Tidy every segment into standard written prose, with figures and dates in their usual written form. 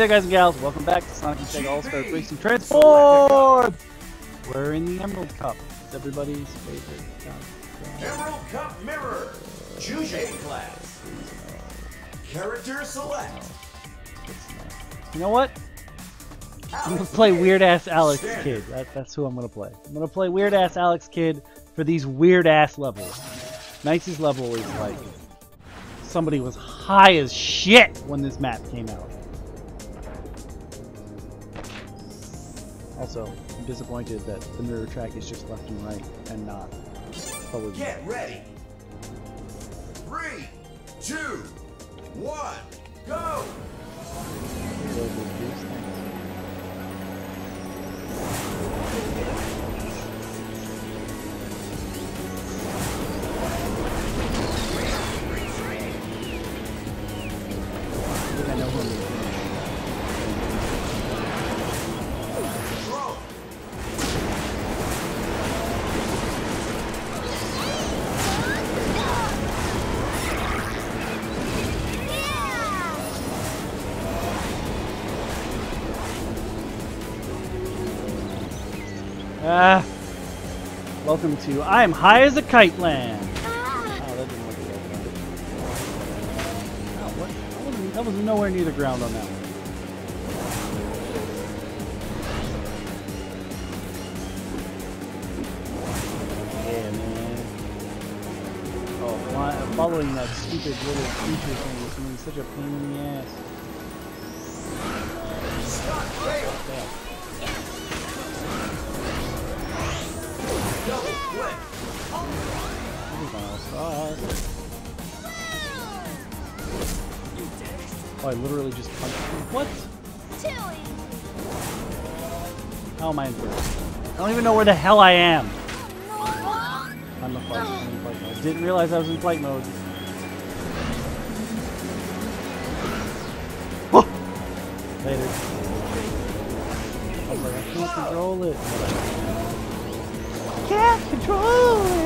Hey guys and gals, welcome back to Sonic and Sega All Stars Racing Transformed! We're in the Emerald Cup. It's everybody's favorite cup. Emerald Cup Mirror! Choose a class. Character select. You know what? I'm gonna play Weird Ass Alex Kidd. That's who I'm gonna play. I'm gonna play Weird Ass Alex Kidd for these weird ass levels. Nicest level is like somebody was high as shit when this map came out. Also, I'm disappointed that the mirror track is just left and right and not forward. Get ready! 3, 2, 1, go! Welcome to I Am High as a Kite Land. Oh, that didn't look good. That was nowhere near the ground on that one. Yeah, man. Oh, following that stupid little creature thing was going to be such a pain in the ass. Stop, fail. Oh, I literally just punched him. What? How am I in first? I don't even know where the hell I am. I'm in flight mode. Didn't realize I was in flight mode. Whoa! Later. I was like, I can't control it. Can't control it!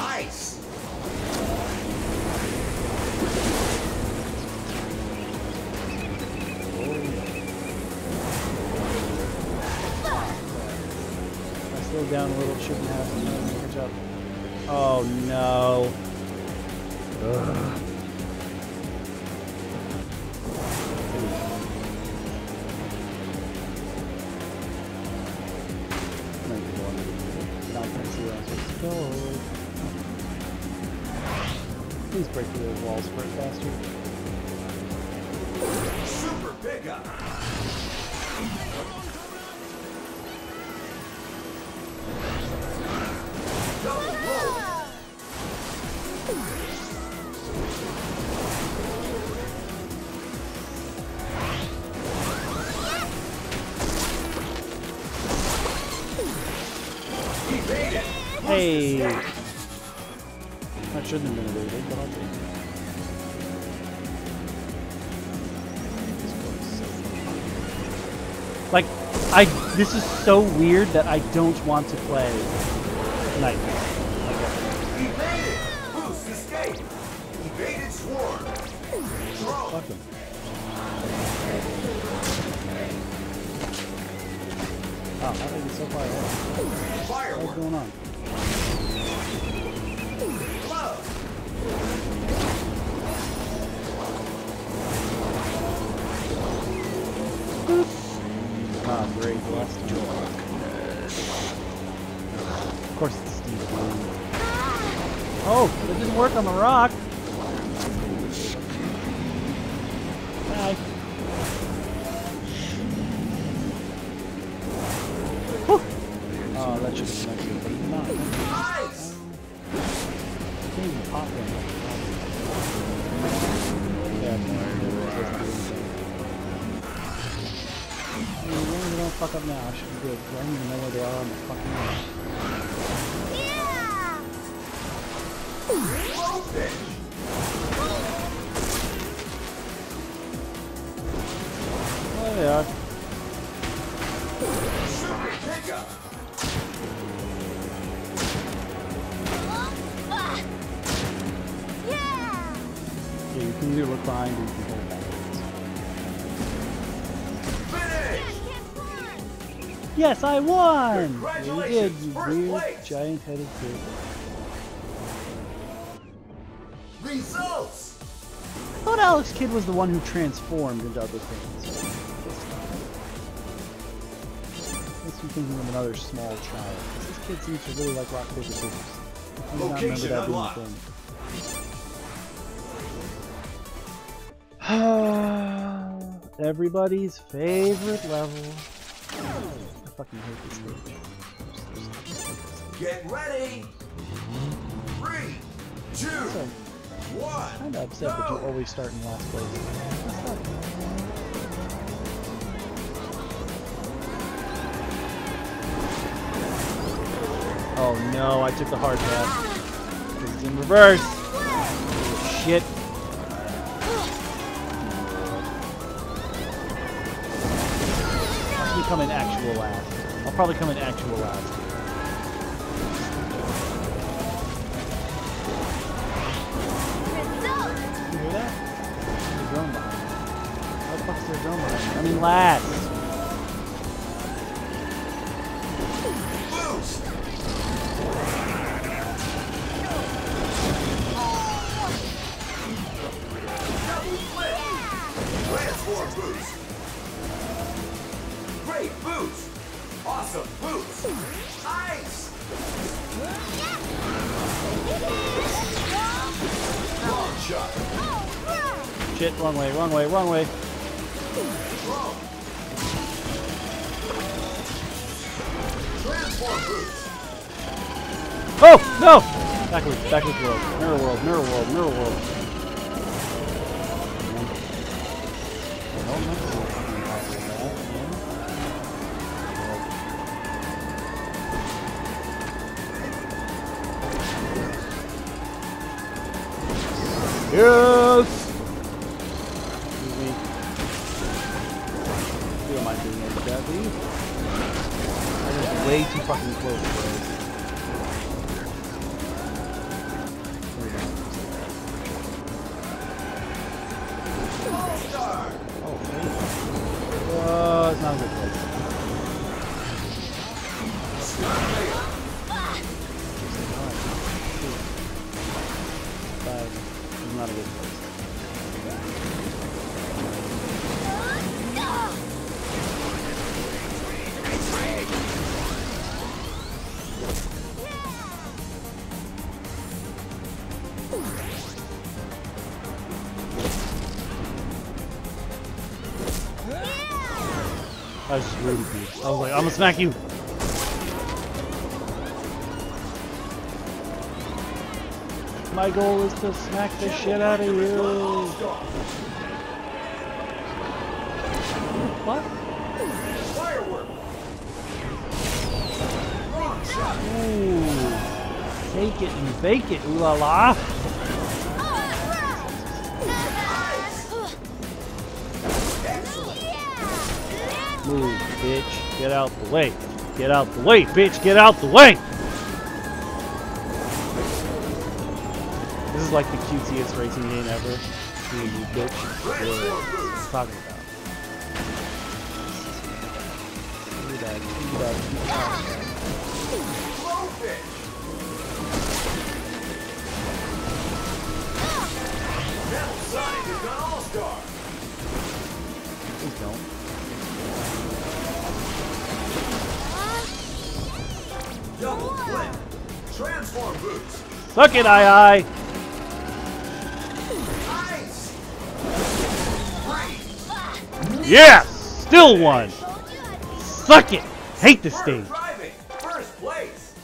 Ice! I slowed down a little, shouldn't happen. Catch up. Oh no. Ugh. Please break through those walls for it faster. Super pickup. Hey! That shouldn't have been evaded, but I'll take it. Like, this is so weird that I don't want to play Nightmare. Evaded! Boost escape! Evaded swarm! Fuck him. Wow, how did he so far away? Firework! What's going on? Ah, great, lost darkness. Of course it's Steve. Oh, it didn't work on the rock. Hi. Whew. Oh, that should have connected, but it's not. Nice! Can't even pop in. Yeah, fuck up now, I should be good. I don't even know where they are on the fucking map. Yeah! Oh, there they are. Super pickup! easy to look behind and you can hold backwards. Yes, I won! Congratulations! You did, you weird giant-headed kid. Results! I thought Alex Kidd was the one who transformed into other things. I'm thinking of another small child. This kid seems to really like rock, paper, scissors. I do not remember that being a thing. Everybody's favorite level. I fucking hate this game. Get ready! 3, 2, 1. I'm kinda upset that you always start in last place. Oh no, I took the hard path. This is in reverse. Oh, shit. I'll become an actual last. I'll probably come in actual last. You hear that? There's a drone behind me. How the fuck is there a drone behind me? I mean last. Shit, wrong way, wrong way, wrong way. Oh, no! Backwards world. Mirror world, mirror world, mirror world. Yes! Way too fucking close, oh, it's not a good place. It's not a good place. I was just rooting for you. I was like, I'm gonna smack you! My goal is to smack the shit out of you! What? Firework! Wrong shot! Ooh! Take it and bake it, ooh la la! Move, bitch. Get out the way. Get out the way, bitch. Get out the way! This is like the cutest racing game ever. You bitch. What I'm talking about. Metal Sonic is an all-star! Please don't. Double flip! Transform boots! Suck it, aye aye! Ice! Freeze! Yeah! Still one! Suck it! Hate this stage! Driving! First place!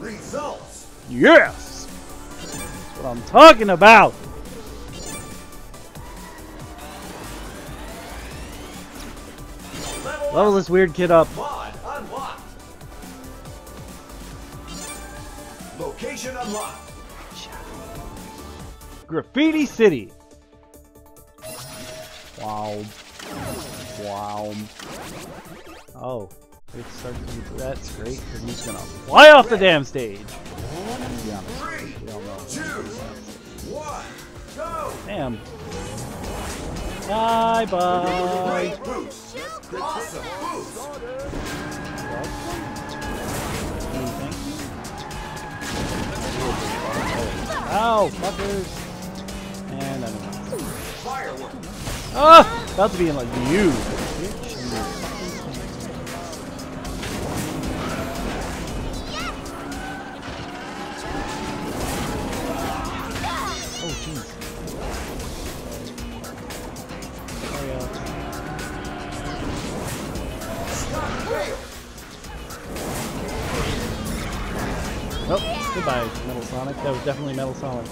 Results! Yes! That's what I'm talking about! Level this weird kid up. Mod unlocked. Location unlocked. Graffiti City. Wow. Wow. Oh. It started, that's great, because he's gonna fly off the damn stage. 3, 2, Damn. Bye bye. Awesome. Ow, fuckers. And I don't know. Fireworks. Oh, about to be in like you. Goodbye, Metal Sonic. That was definitely Metal Sonic.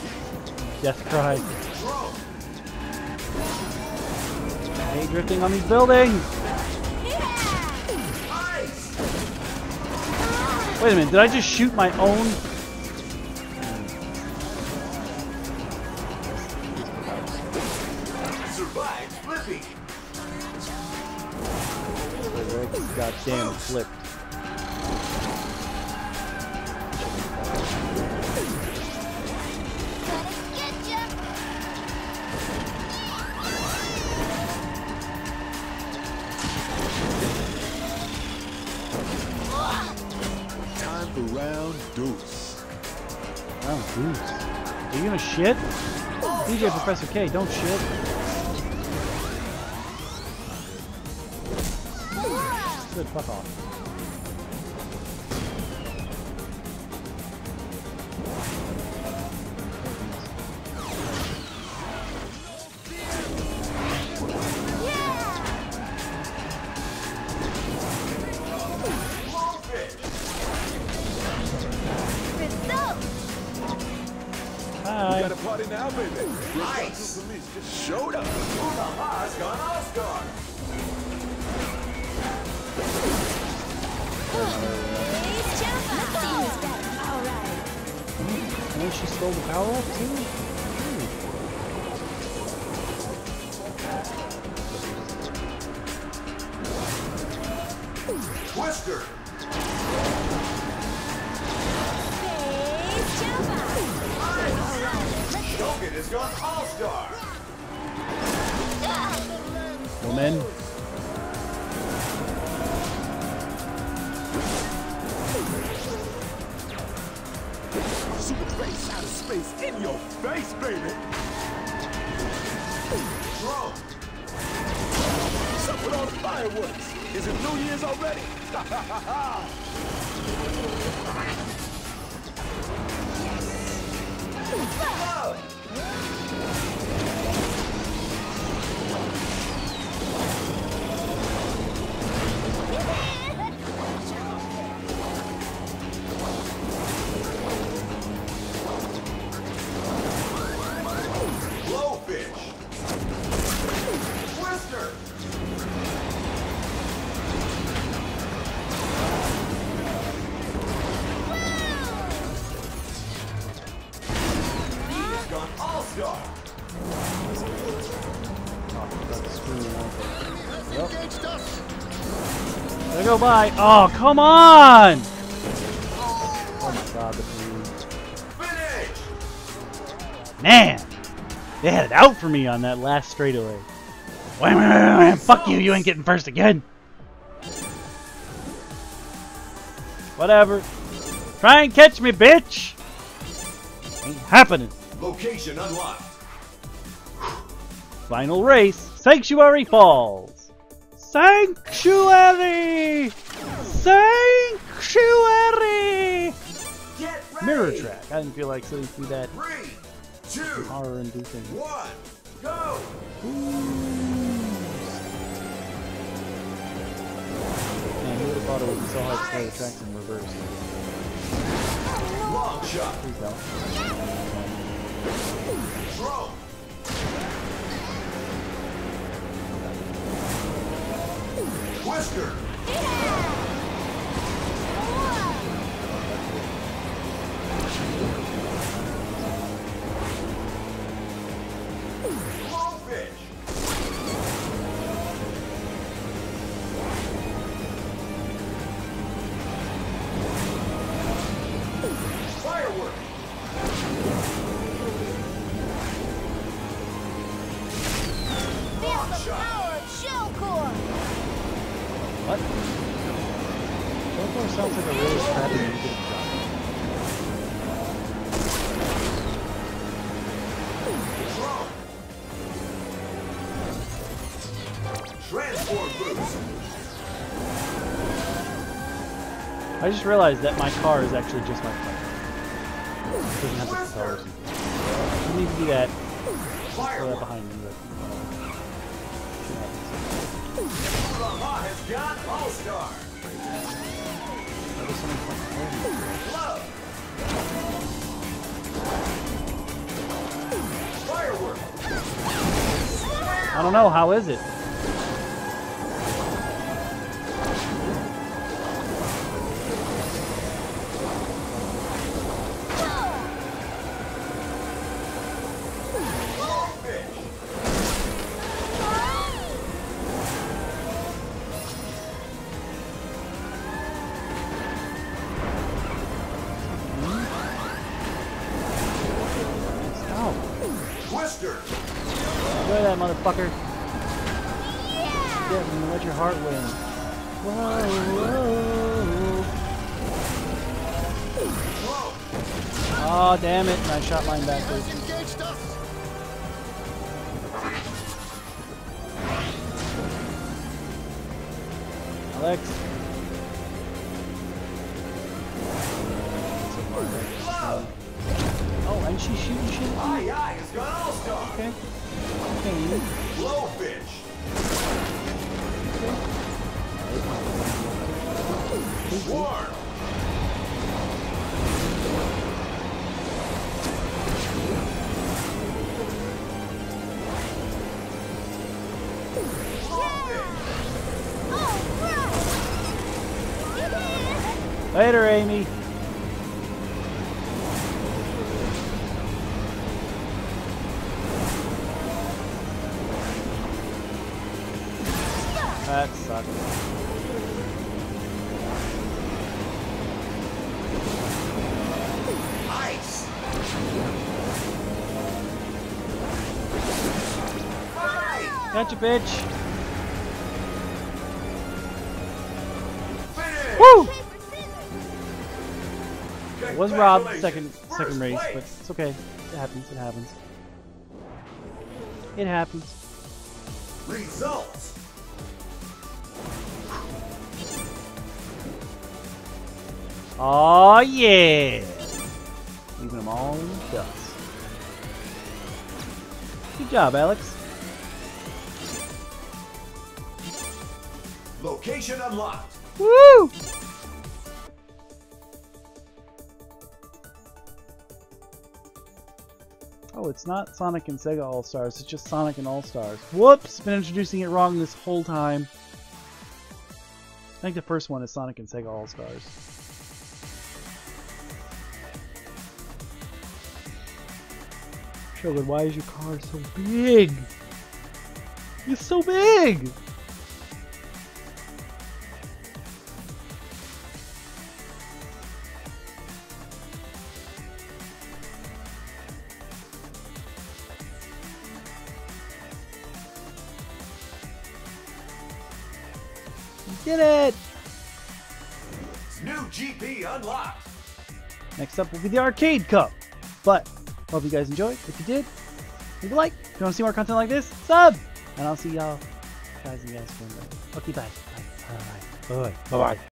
Death cry. I hate drifting on these buildings! Wait a minute, did I just shoot my own? Goddamn flip. Are you gonna shit? DJ Professor K, don't shit. Good, fuck Go by. Oh, come on! Oh my god, the dude. Man! They had it out for me on that last straightaway. Wham, fuck you, you ain't getting first again. Whatever. Try and catch me, bitch! Ain't happening. Location unlocked. Final race, Sanctuary Falls. Sanctuary! Sanctuary! Mirror track. I didn't feel like sitting through that. 3, 2, horror and do things. 1, go! Man, who would have thought it would be so hard to play the tracks in reverse? Long shot. Please don't. Throw. Whisker! Blowfish! Firework! That sounds like a really scrappy music job. I just realized that my car is actually just my car. It doesn't have the stars. I need to do that. Throw that behind me. I don't know, how is it? Fucker. Yeah. Yeah, let your heart win. Whoa, whoa. Oh, damn it. I shot mine backwards. Alex. Oh, and she's shooting shit. Okay. Blowfish. Swarm. Later, Amy. Catch a bitch. Woo! I was robbed second race, but it's okay. It happens. It happens. It happens. Results. Oh yeah. Leaving them all in the dust. Good job, Alex. Location unlocked. Woo! Oh, it's not Sonic and Sega All Stars. It's just Sonic and All Stars. Whoops! Been introducing it wrong this whole time. I think the first one is Sonic and Sega All Stars. Shogun, why is your car so big? It's so big! Did it! New GP unlocked. Next up will be the Arcade Cup. But hope you guys enjoyed. If you did, leave a like. If you want to see more content like this, sub. And I'll see y'all guys in the next one. Okay, bye. Bye. Bye. Bye. Bye. Bye.